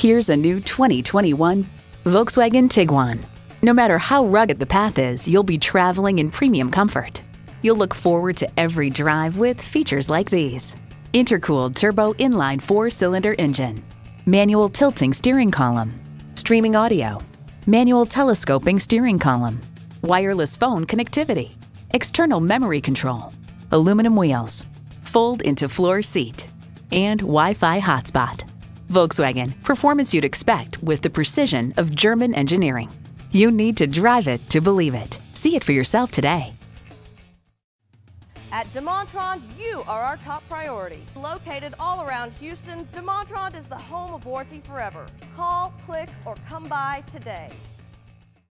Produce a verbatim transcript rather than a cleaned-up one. Here's a new twenty twenty-one Volkswagen Tiguan. No matter how rugged the path is, you'll be traveling in premium comfort. You'll look forward to every drive with features like these: intercooled turbo inline four-cylinder engine, manual tilting steering column, streaming audio, manual telescoping steering column, wireless phone connectivity, external memory control, aluminum wheels, fold into floor seat, and Wi-Fi hotspot. Volkswagen, performance you'd expect with the precision of German engineering. You need to drive it to believe it. See it for yourself today. At Demontron, you are our top priority. Located all around Houston, Demontron is the home of warranty forever. Call, click, or come by today.